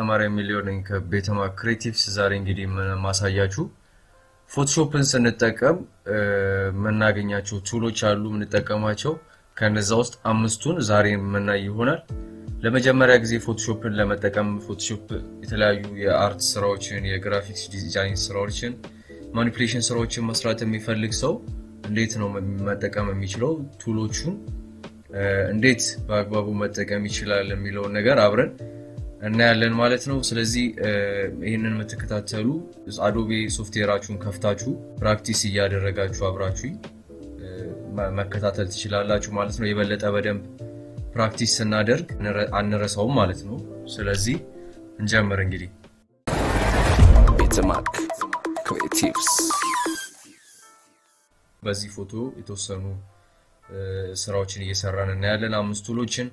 हमारे मिलियो नहीं का बेतमा क्रिएटिव्स ज़ारेंगे डी मना मासाया चु फोटोशॉप से नितकम मना गिन्या चु चुलो चालू नितकम आचो कहने ज़ाउस्ट अम्मस्तुन ज़ारें मना युवना लेमें जब मरे एक्जी फोटोशॉप लेमें तकम फोटोशॉप इतना यू या आर्ट सराउचन या ग्राफिक्स डिज़ाइन सराउचन मैनिपुलेशन सराउचन मसलाते मिफ़रलिक्सो लेतनो मतकम मिचलो चुलो चुन लेत बाग बाबू मतकम मिचला लमिलो नगर आबरन እናያለን ማለት ነው ስለዚህ ይሄንን መተከታተሉ አዶቤ ሶፍትዌራችሁን ከፍታችሁ ፕራክቲስ ያደረጋችሁ አብራችሁ መከታተል ትችላላችሁ ማለት ነው የበለጠ በደም ፕራክቲስ እናደርግ አንረሳው ማለት ነው ስለዚህ እንጀምር እንግዲህ ቤተማክ ክሪኤቲቭስ በዚህ ፎቶ የተወሰኑ ስራዎችን እየሰራን እናያለን አምስት ቱሎችን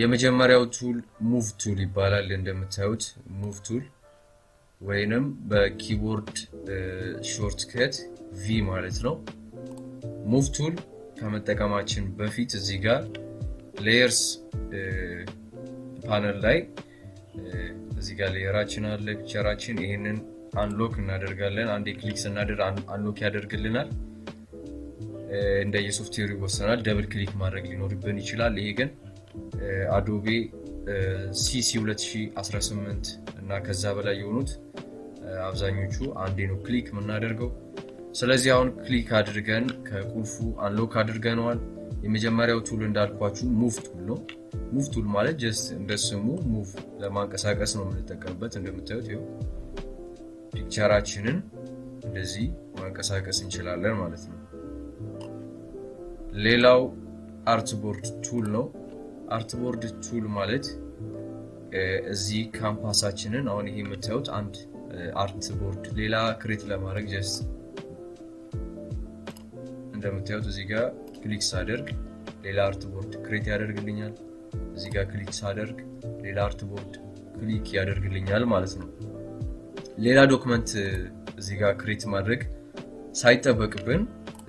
የመጀመሪያው ቱል ሙቭ ቱል ይባላል እንደምታዩት ሙቭ ቱል ወይንም በኪቦርድ ሾርትከት v ማለት ነው ሙቭ ቱል ከመጠቀማችን በፊት እዚህ ጋር ሌየርስ ፓነል ላይ እዚህ ጋር ሌየራችን አለ ፒክቸራችን ይሄንን አንሎክ እናደርጋለን አንዴ ክሊክ ስናደርግ አንሎክ ያደርግልናል እንደየሶፍትዌሩ ይወሰናል ደብል ክሊክ ማድረግ ሊኖርብን ይችላል ይሄ ግን Adobe CC2018 እና ከዛ በላይ የሆኑት አብዛኞቹ አንዴ ነው ክሊክ እናደርገው ስለዚህ አሁን ክሊክ አድርገን ከቁልፉ አንሎክ አድርገናል የመጀመሪያው ቱል እንዳልኳችሁ ሙቭ ቱል ነው ሙቭ ቱል ማለት just እንደስሙ ሙቭ ለማንቀሳቀስ ነው የምንጠቀምበት እንደምታዩት ይኸው ፒክቸራችንን እንደዚህ ማንቀሳቀስ እንችላለን ማለት ነው ሌላው አርትቦርድ ቱል ነው አርትቦርድ ቱል ማለት እዚህ ካምፓሳችንን አሁን ይሄ መታውት አንድ አርትቦርድ ሌላ ክሬት ለማድረግ just እንደምታዩት እዚህ ጋር ክሊክ ሳደርግ ሌላ አርትቦርድ ክሬት ያደርግልኛል እዚህ ጋር ክሊክ ሳደርግ ሌላ አርትቦርድ ክሊክ ያደርግልኛል ማለት ነው ሌላ ዶክመንት እዚህ ጋር ክሬት ማድረግ ሳይጠበቅብን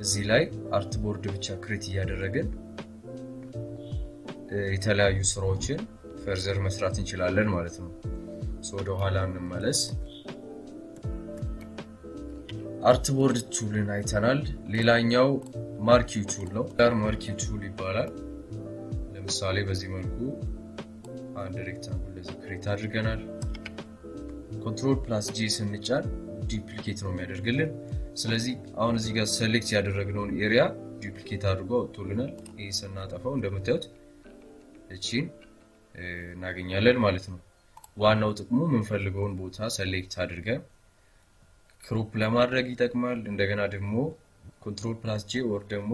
እዚህ ላይ አርትቦርድ ብቻ ክሬት ያደረገን የተለያዩ ስራዎችን ፈርዘር መስራት እንችላለን ማለት ነው ሶ ወደኋላ እንመለስ አርትቦርድ ቱልን አይተናል ሌላኛው ማርኪው ቱል ነው ማርኪው ቱል ይባላል ለምሳሌ በዚህ መልኩ አንድ ሬክታንግል ለዚህ ክሬት አድርገናል ኮንትሮል ፕላስ ጂ ስንጫን ዲፕሊኬት ነው የሚያደርግልን ስለዚህ አሁን እዚህ ጋር ሴሌክት ያደረግነውን ኤሪያ ዲፕሊኬት አድርጎ አውጥቶልናል ይሄ ስናጠፋው እንደምታዩት እቺን እናገኛለን ማለት ነው ዋናው ጥቅሙ ምንፈልገውን ቦታ ሴሌክት አድርገን ክሮፕ ለማድረግ ይጠቅማል እንደገና ደግሞ ኮንትሮል ፕላስ ጂ ወር ደግሞ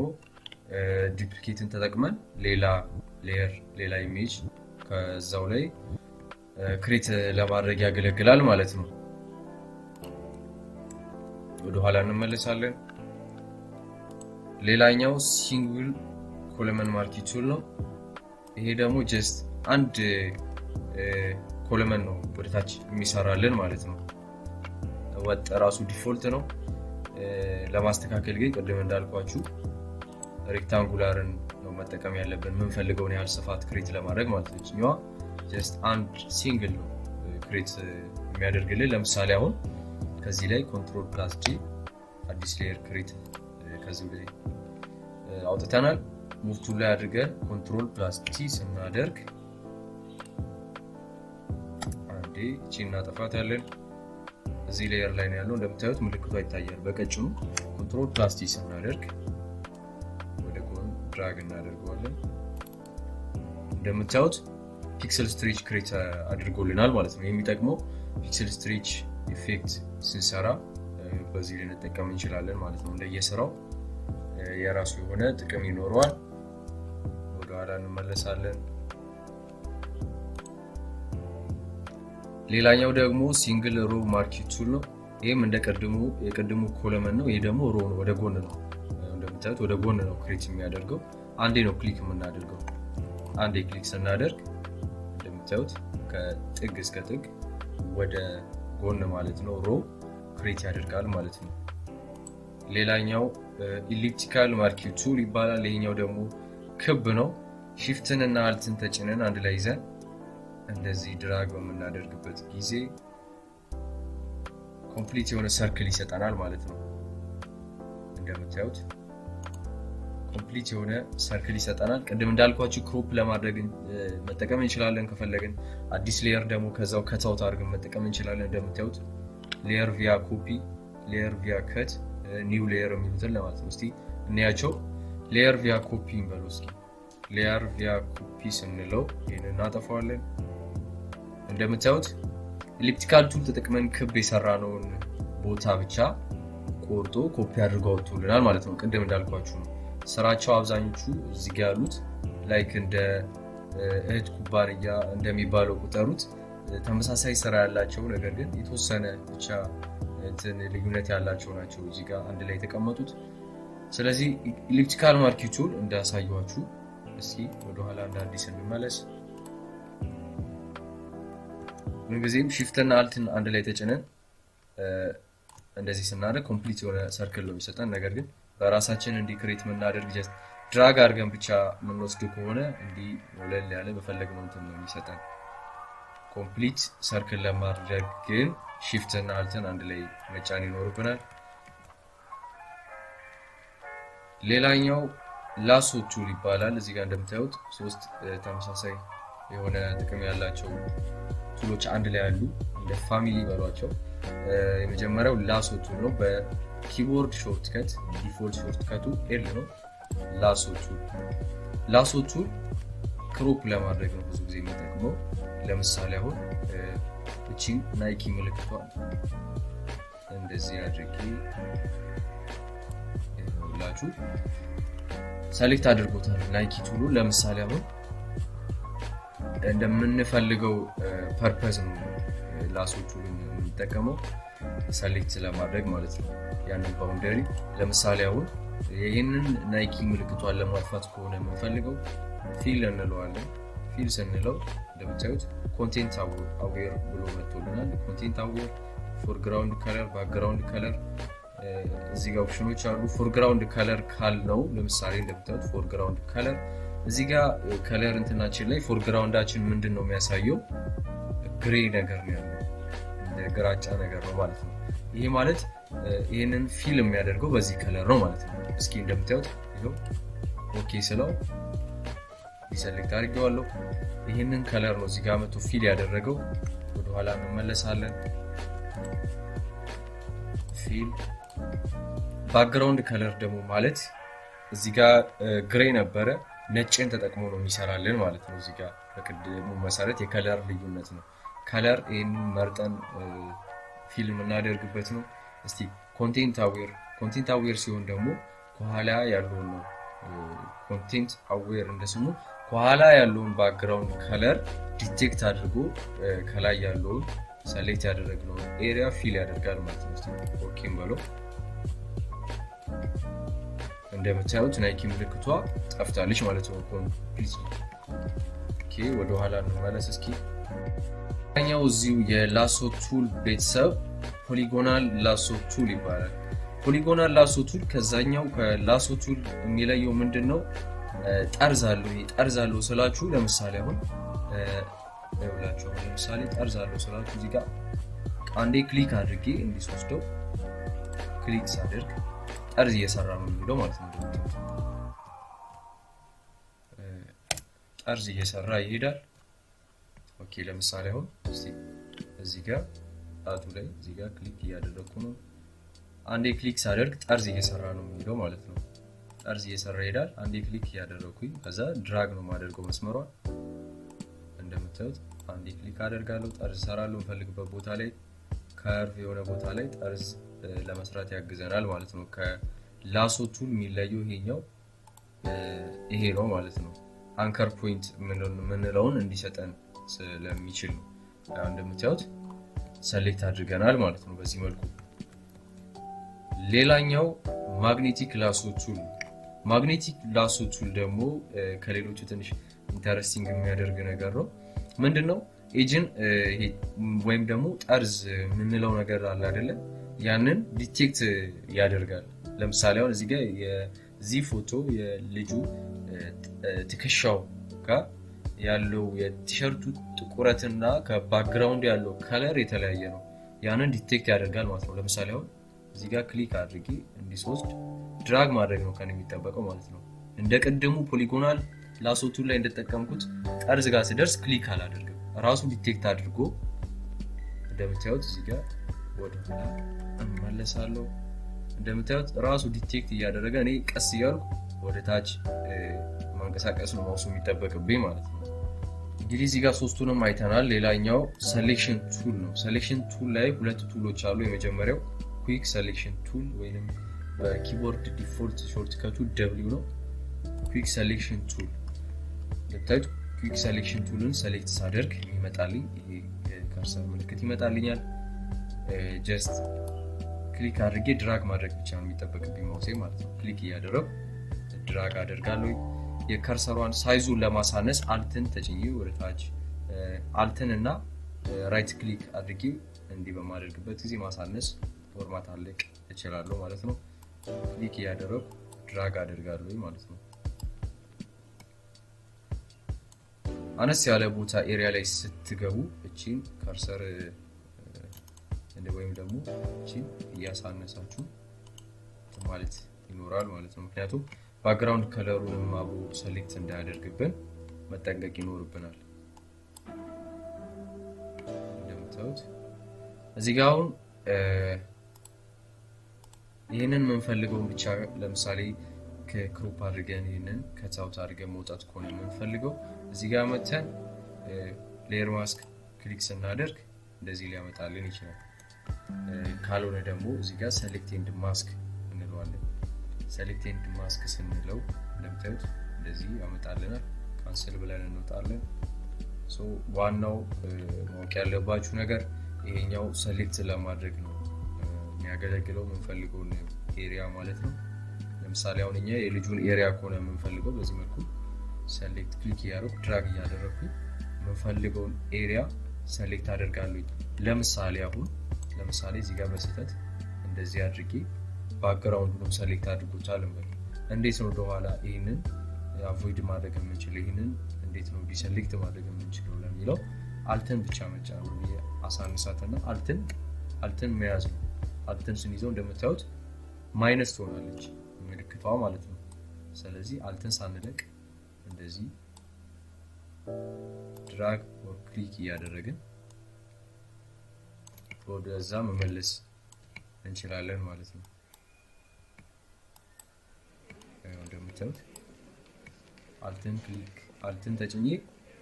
ዲፕሊኬትን ተጠቅመን ሌላ ሌየር ሌላ ኢሜጅ ከዛው ላይ ክሬት ለማድረግ ያገለግላል ማለት ነው ወደ ኋላ እንመለሳለን ሌላኛው ሲንግል ኮለመን ማርኪንግ ቱል ነው ይሄ ደግሞ just አንድ ኮለመን ነው ወደታች የሚሰራልን ማለት ነው ወጥ ራሱ ዲፎልት ነው ለማስተካከል ግን ቀደም እንዳልኳችሁ ሬክታንጉላርን ነው መጠቀም ያለብን ምንፈልገው ነው ያል ስፋት ክሬት ለማድረግ ማለት ነው እኛ just አንድ ሲንግል ነው ክሬት የሚያደርግልን ለምሳሌ አሁን ከዚህ ላይ ኮንትሮል ፕላስ ጂ አዲስ ሌየር ክሬት ከዚህ ላይ አውጥተናል ሙቭ ቱል ላይ አድርገን ኮንትሮል ፕላስ ቲ ስናደርግ አንዴ ቺና ተፋታለን እዚህ ሌየር ላይ ነው ያለው እንደምታዩት ምልክቱ አይታያል በቀጭኑ ኮንትሮል ፕላስ ቲ ስናደርግ ወደ ጎን ድራግ እናደርገዋለን እንደምታዩት ፒክሰል ስትሬች ክሬት አድርጎልናል ማለት ነው የሚጠቅመው ፒክሰል ስትሬች ኢፌክት ስንሰራ በዚህ ልንጠቀም እንችላለን ማለት ነው እንደየሰራው የራሱ የሆነ ጥቅም ይኖርዋል ወደ ኋላ እንመለሳለን ሌላኛው ደግሞ ሲንግል ሮ ማርኪንግ ቱል ነው ይሄም እንደቀድሞ የቀድሞ ኮለመን ነው ይሄ ደግሞ ሮ ነው ወደ ጎን ነው እንደምታዩት ወደ ጎን ነው ክሬት የሚያደርገው አንዴ ነው ክሊክ የምናደርገው አንዴ ክሊክ ስናደርግ እንደምታዩት ከጥግ እስከ ጥግ ወደ ጎን ማለት ነው ሮ ክሬት ያደርጋል ማለት ነው ሌላኛው ኤሊፕቲካል ማርኪንግ ቱል ይባላል ይሄኛው ደግሞ ክብ ነው shift እና alt ተጭነን አንድ ላይ ይዘን እንደዚህ ድራግ በመናደርግበት ጊዜ ኮምፕሊት የሆነ ሰርክል ይሰጣናል ማለት ነው እንደምታዩት ኮምፕሊት የሆነ ሰርክል ይሰጣናል ቀደም እንዳልኳችሁ ክሮፕ ለማድረግ መጠቀም እንችላለን ከፈለግን አዲስ ሌየር ደግሞ ከዛው ከታውት አድርገን መጠቀም እንችላለን እንደምታዩት ሌየር via copy ሌየር via cut ኒው ሌየር የሚሉትን ለማለት ነው እስቲ እንያቸው ሌየር via copy እንበሉስኪ ሌየር via copy ስንለው ይሄንን አጠፋዋለን እንደምታዩት elliptical tool ተጠቅመን ክብ የሰራነውን ቦታ ብቻ ቆርጦ ኮፒ አድርጎ አውጥቶልናል ማለት ነው ቀደም እንዳልኳችሁ ስራቸው አብዛኞቹ እዚህ ጋር ያሉት ላይክ እንደ እህት ኩባርያ እንደሚባለው ቁጠሩት ተመሳሳይ ስራ ያላቸው ነገር ግን የተወሰነ ብቻ እንትን ልዩነት ያላቸው ናቸው እዚህ ጋር አንድ ላይ ተቀመጡት ስለዚህ elliptical marquee tool እንዳሳያችሁ እስኪ ወደ ኋላ አንድ አዲስ እንመለስ በዚህም shift እና alt አንድ ላይ ተጨነን እንደዚህ ስናደርግ ኮምፕሊት የሆነ ሰርክል ነው የሚሰጠን ነገር ግን በራሳችን እንዲ ክሬት መናደርግ just drag አድርገን ብቻ ምንወስደው ከሆነ እንዲ ወለል ያለ በፈለግነው እንትን ነው የሚሰጠን ኮምፕሊት ሰርክል ለማድረግ ግን shift እና alt አንድ ላይ መጫን ይኖርብናል ሌላኛው ላሶ ቱል ይባላል እዚህ ጋር እንደምታዩት ሶስት ተመሳሳይ የሆነ ጥቅም ያላቸው ቱሎች አንድ ላይ አሉ እንደ ፋሚሊ ባሏቸው የመጀመሪያው ላሶ ቱል ነው በኪቦርድ ሾርትከት ዲፎልት ሾርትከቱ L ነው ላሶ ቱል ክሮፕ ለማድረግ ነው ብዙ ጊዜ የሚጠቅመው ለምሳሌ አሁን እቺ ናይኪ ምልክቷ እንደዚህ አድርጌ ላችሁ ሰሌክት አድርጎታል ናይኪ ቱሉ ለምሳሌ አሁን እንደምንፈልገው ፐርፐዝ ነው ላሶቹን እንጠቀመው ሰሌክት ለማድረግ ማለት ነው ያንን ባውንደሪ ለምሳሌ አሁን ይሄንን ናይኪ ምልክቷን ለማጥፋት ከሆነ የምንፈልገው ፊል እንለዋለን ፊል ስንለው እንደምታዩት ኮንቴንት አዌር ብሎ መጥቶልናል ኮንቴንት አዌር ፎርግራውንድ ከለር ባክግራውንድ ከለር እዚህ ጋር ኦፕሽኖች አሉ ፎርግራውንድ ከለር ካል ነው ለምሳሌ እንደምታዩት ፎርግራውንድ ከለር እዚህ ጋር ከለር እንትናችን ላይ ፎርግራውንዳችን ምንድነው የሚያሳየው ግሬ ነገር ነው ያለው ግራጫ ነገር ነው ማለት ነው ይሄ ማለት ይሄንን ፊልም ያደርገው በዚህ ከለር ነው ማለት ነው እስኪ እንደምታዩት ይሄው ኦኬ ስለው ዲሰሌክት አድርጌዋለሁ ይሄንን ከለር ነው እዚህ ጋር መጥቶ ፊል ያደረገው ወደ ኋላ እንመለሳለን ፊል ባክግራውንድ ከለር ደግሞ ማለት እዚህ ጋር ግሬ ነበረ ነጭን ተጠቅሞ ነው የሚሰራልን ማለት ነው እዚህ ጋር በቅድሙ መሰረት የከለር ልዩነት ነው ከለር ኤን መርጠን ፊልም እናደርግበት ነው እስቲ ኮንቴንት አዌር ሲሆን ደግሞ ኋላ ያለውን ነው ኮንቴንት አዌር እንደስሙ ኋላ ያለውን ባክግራውንድ ከለር ዲቴክት አድርጎ ከላይ ያለውን ሰሌክት ያደረግነው ኤሪያ ፊል ያደርጋል ማለት ነው ኦኬም ብሎ እንደምታዩት ናይኪ ምልክቷ ጠፍታለች ማለት ነው ኮምፕሊት ኦኬ ወደ ኋላ እንመለስ እስኪ ያኛው እዚው የላሶ ቱል ቤተሰብ ፖሊጎናል ላሶ ቱል ይባላል ፖሊጎናል ላሶ ቱል ከዛኛው ከላሶ ቱል የሚለየው ምንድነው ጠርዝ አለው ይሄ ጠርዝ አለው ስላችሁ ለምሳሌ አሁን ለብላችሁ ለምሳሌ ጠርዝ አለው ስላችሁ እዚህ ጋር አንዴ ክሊክ አድርጌ እንዲስወስደው ክሊክ ሳደርግ ጠርዝ እየሰራ ነው የሚለው ማለት ነው ጠርዝ እየሰራ ይሄዳል ኦኬ ለምሳሌ አሁን እስቲ እዚህ ጋር ጣቱ ላይ እዚህ ጋር ክሊክ ያደረኩ ነው አንዴ ክሊክ ሳደርግ ጠርዝ እየሰራ ነው የሚለው ማለት ነው ጠርዝ እየሰራ ይሄዳል አንዴ ክሊክ ያደረኩኝ ከዛ ድራግ ነው ማደርገው መስመሯን እንደምታዩት አንዴ ክሊክ አደርጋለሁ ጠርዝ ሰራለሁ ፈልግበት ቦታ ላይ ካርቭ የሆነ ቦታ ላይ ጠርዝ ለመስራት ያግዘናል ማለት ነው ከላሶ ቱል የሚለየው ይሄኛው ይሄ ነው ማለት ነው አንከር ፖይንት ምንለውን እንዲሰጠን ስለሚችል ነው አሁን እንደምታዩት ሰሌክት አድርገናል ማለት ነው በዚህ መልኩ ሌላኛው ማግኔቲክ ላሶ ቱል ማግኔቲክ ላሶ ቱል ደግሞ ከሌሎቹ ትንሽ ኢንተረስቲንግ የሚያደርግ ነገር ነው ምንድነው ኤጅን ይሄ ወይም ደግሞ ጠርዝ ምንለው ነገር አለ አይደለ ያንን ዲቴክት ያደርጋል ለምሳሌ አሁን እዚህ ጋር የዚ ፎቶ የልጁ ትከሻው ጋር ያለው የቲሸርቱ ጥቁረትና ከባክግራውንድ ያለው ከለር የተለያየ ነው ያንን ዲቴክት ያደርጋል ማለት ነው ለምሳሌ አሁን እዚህ ጋር ክሊክ አድርጌ እንዲሶስት ድራግ ማድረግ ነው ከኔ የሚጠበቀው ማለት ነው እንደቀደሙ ፖሊጎናል ላሶ ቱል ላይ እንደተጠቀምኩት ጠርዝ ጋር ሲደርስ ክሊክ አላደርግም ራሱ ዲቴክት አድርጎ እንደምታዩት እዚህ ጋር ወደኋላ እንመለሳለሁ እንደምታዩት ራሱ ዲቴክት ያደረገ እኔ ቀስ ያልኩ ወደታች ማንቀሳቀሱ ማውሱ የሚጠበቅብኝ ማለት ነው እንግዲህ እዚህ ጋር ሶስቱንም አይተናል ሌላኛው ሴሌክሽን ቱል ነው ሴሌክሽን ቱል ላይ ሁለት ቱሎች አሉ የመጀመሪያው ኩዊክ ሴሌክሽን ቱል ወይንም በኪቦርድ ዲፎልት ሾርትከቱ W ነው ኩዊክ ሴሌክሽን ቱል ለታይት ኩዊክ ሴሌክሽን ቱልን ሴሌክት ሳደርግ ይመጣልኝ ይሄ ካርሰር ምልክት ይመጣልኛል just ክሊክ አድርጌ ድራግ ማድረግ ብቻ ነው የሚጠበቅብኝ ማውሴ ማለት ነው ክሊክ ያደረኩ ድራግ አደርጋለሁ የካርሰሯን ሳይዙን ለማሳነስ አልትን ተጭኜ ወደታች አልትን እና ራይት ክሊክ አድርጌ እንዲ በማድረግበት ጊዜ ማሳነስ ፎርማት አለቅ እችላለሁ ማለት ነው ክሊክ ያደረኩ ድራግ አደርጋለሁ ማለት ነው አነስ ያለ ቦታ ኤሪያ ላይ ስትገቡ እቺን ካርሰር እንደወይም ደግሞ እቺን ያሳነሳችሁ ማለት ይኖራል ማለት ነው ምክንያቱም ባክግራውንድ ከለሩን ማብሩ ሴሌክት እንዳያደርግብን መጠንቀቅ ይኖርብናል እንደምታውቁት እዚህ ጋር አሁን ይሄንን መንፈልገው ብቻ ለምሳሌ ከክሮፕ አድርገን ይሄንን ከታውት አድርገን መውጣት ቆን መንፈልገው እዚህ ጋር መተን ሌየር ማስክ ክሊክ ስናደርግ እንደዚህ ሊያመጣልን ይችላል ካልሆነ ደግሞ እዚህ ጋር ሴሌክት ኤንድ ማስክ እንለዋለን ሴሌክት ኤንድ ማስክ ስንለው እንደምታዩት እንደዚህ ያመጣልናል ካንሰል ብለን እንወጣለን ሶ ዋናው ማወቅ ያለባችሁ ነገር ይሄኛው ሴሌክት ለማድረግ ነው የሚያገለግለው መንፈልገውን ኤሪያ ማለት ነው ለምሳሌ አሁን እኛ የልጁን ኤሪያ ኮነ መንፈልገው በዚህ መልኩ ሴሌክት ክሊክ ያደረኩ ድራግ ያደረኩ መንፈልገውን ኤሪያ ሴሌክት አደርጋለሁ ለምሳሌ አሁን ለምሳሌ እዚህ ጋር በስተት እንደዚህ አድርጌ ባክግራውንዱን ሴሌክት አድርጎታል ማለት እንዴት ነው ደኋላ ይሄንን አቮይድ ማድረግ የምንችል ይሄንን እንዴት ነው ዲሴሌክት ማድረግ የምንችል ለሚለው አልተን ብቻ መጫን አሳንሳተና አልተን መያዝ ነው አልተን ስንይዘው እንደምታዩት ማይነስ ሆናለች ምልክቷ ማለት ነው ስለዚህ አልተን ሳንለቅ እንደዚህ ድራግ ኦር ክሊክ ያደረግን ወደዛ መመለስ እንችላለን ማለት ነው እንደምታዩት አልተን ተጭኜ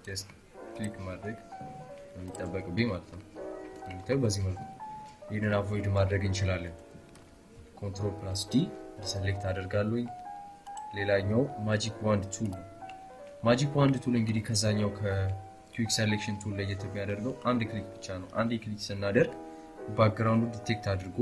just ክሊክ ማድረግ የሚጠበቅብኝ ማለት ነው እንደምታዩት በዚህ መልኩ ይሄንን አቮይድ ማድረግ እንችላለን ኮንትሮል ፕላስ ዲ ሴሌክት አደርጋለሁ ሌላኛው ማጂክ ዋንድ ቱል ማጂክ ዋንድ ቱል እንግዲህ ከዛኛው ከኩዊክ ሴሌክሽን ቱል ላይ የተያያደርገው አንድ ክሊክ ብቻ ነው አንድ ክሊክ ስናደርግ ባክግራውንዱ ዲቴክት አድርጎ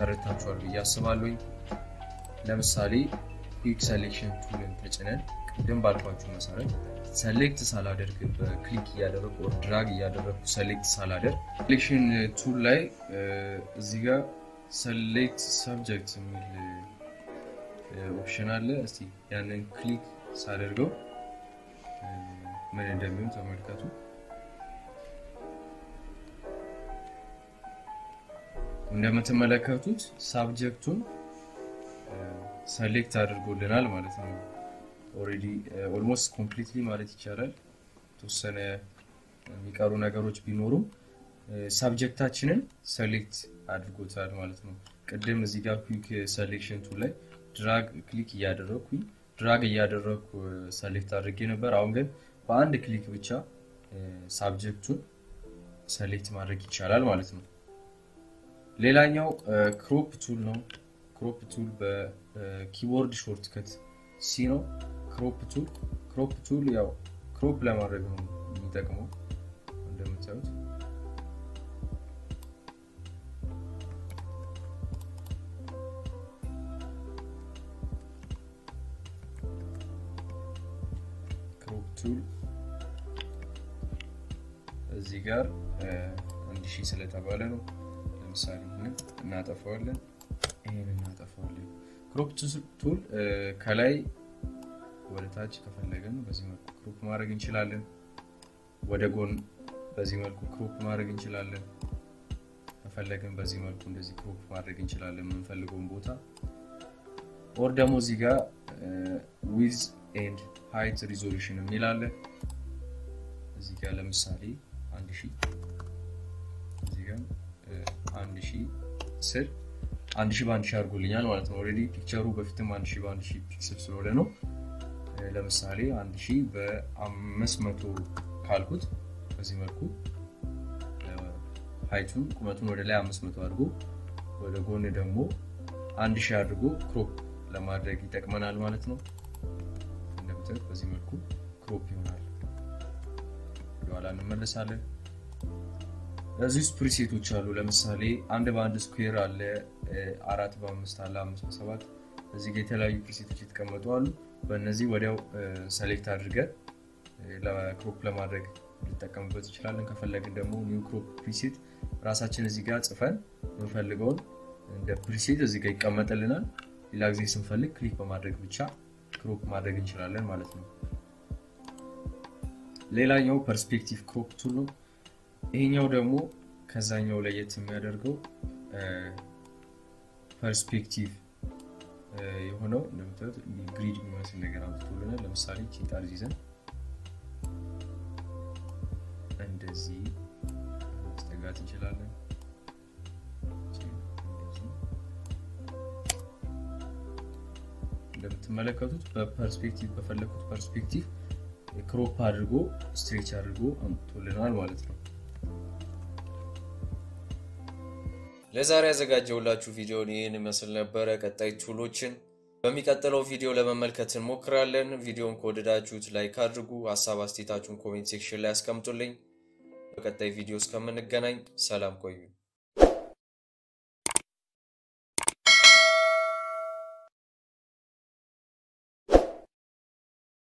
ተረድታችኋል ብዬ አስባለሁ። ለምሳሌ quick selection tool-ን ተጭነን ቅድም ባልኳችሁ መሰረት select ሳላደርግ በክሊክ ያደረኩ or drag ያደረኩ select ሳላደርግ selection tool ላይ እዚህ ጋር select subject የሚል ኦፕሽን አለ። እስቲ ያንን ክሊክ ሳደርገው ምን እንደሚሆን ተመልከቱ። እንደምትመለከቱት subject-ቱን select አድርጎልናል ማለት ነው። already almost completely ማለት ይቻላል። ተወሰነ የሚቀሩ ነገሮች ቢኖሩ subject-ታችንን select አድርጎታል ማለት ነው። ቀደም እዚህ ጋር quick selection tool ላይ drag click ያደረኩኝ select አድርጌ ነበር። አሁን ግን በአንድ ክሊክ ብቻ subject-ቱን select ማድረግ ይቻላል ማለት ነው። ሌላኛው crop tool ነው። crop tool በkeyboard shortcut C ነው። crop tool ያው crop ለማድረግ ነው የሚጠቅመው እንደምታዩት። crop tool እዚህ ጋር አንድ ሺ ስለተባለ ነው ለምሳሌ እናጠፋዋለን። crop tool ከላይ ወደ ታች ከፈለገን በዚህ መልኩ crop ማድረግ እንችላለን። ወደ ጎን በዚህ መልኩ crop ማድረግ እንችላለን። ከፈለገን በዚህ መልኩ እንደዚህ crop ማድረግ እንችላለን የምንፈልገውን ቦታ። or ደግሞ እዚህ ጋር width and height resolution የሚላለ እዚህ ጋር ለምሳሌ 1000 እዚህ ጋር 1000 1000 ባንድ ሻርጉልኛል ማለት ነው። ኦሬዲ ፒክቸሩ በፊትም 1000 ባንድ ፒክስል ስለሆነ ነው። ለምሳሌ 1000 በ500 ካልኩት በዚህ መልኩ ሃይቱን ቁመቱን ወደ ላይ 500 አድርጎ ወደ ጎን ደግሞ 1000 አድርጎ ክሮፕ ለማድረግ ይጠቅመናል ማለት ነው። እንደምታዩት በዚህ መልኩ ክሮፕ ይሆናል። በኋላ እንመለሳለን። እዚህ ፕሪሴቶች አሉ። ለምሳሌ 1 ባንድ ስኩዌር አለ፣ 4 በ5 አለ፣ 5 በ7 እዚህ ጋር የተለያዩ ፕሪሴቶች የተቀመጡ አሉ። በእነዚህ ወዲያው select አድርገን ለክሮፕ ለማድረግ ልንጠቀምበት እንችላለን። ከፈለግን ደግሞ new crop preset ራሳችን እዚህ ጋር ጽፈን እንፈልገውን እንደ preset እዚህ ጋር ይቀመጥልናል። ሌላ ጊዜ ስንፈልግ click በማድረግ ብቻ crop ማድረግ እንችላለን ማለት ነው። ሌላኛው perspective crop tool ነው። ይሄኛው ደግሞ ከዛኛው ለየት የሚያደርገው perspective የሆነው እንደምታዩት grid የሚመስል ነገር አውጥቶልናል። ለምሳሌ ኪታር ይዘን እንደዚህ ማስተጋት እንችላለን። እንደምትመለከቱት በperspective በፈለኩት perspective crop አድርጎ stretch አድርጎ አውጥቶልናል ማለት ነው። ለዛሬ ያዘጋጀውላችሁ ቪዲዮ ይሄን መስል ነበር። ቀጣይ ቱሎችን በሚቀጥለው ቪዲዮ ለመመልከት እንሞክራለን። ቪዲዮን ከወደዳችሁት ላይክ አድርጉ፣ ሐሳብ አስተያየታችሁን ኮሜንት ሴክሽን ላይ አስቀምጡልኝ። በቀጣይ ቪዲዮ እስከምንገናኝ ሰላም ቆዩ።